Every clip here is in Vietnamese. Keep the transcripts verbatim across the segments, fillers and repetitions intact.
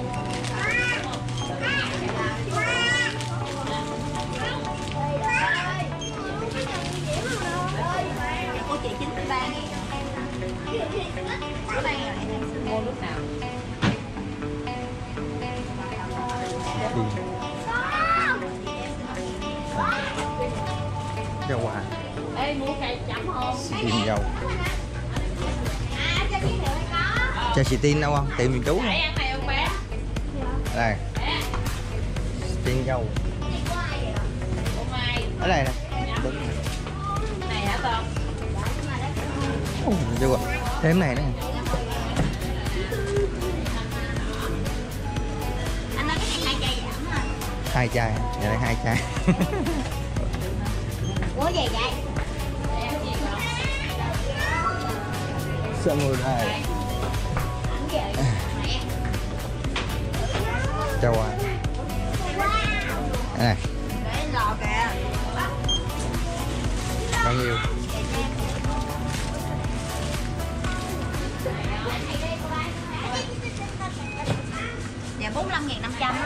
Chị đỏ dầu à. Ê, mua cây chấm không? Tìm dầu. Chà, chị Tiên đâu không? Tìm mình chú không? Đây. Tiên dầu. Ở đây nè. Này hả con? Ồ, dữ à. Thêm này nữa. Anh nói cái này hai chai giảm hả? Hai chai, giờ đây hai chai. Ủa gì vậy? Xong rồi đây. Chào anh. Đây. Bao nhiêu? Dạ bốn mươi lăm nghìn năm trăm đó.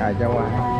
À, cho qua.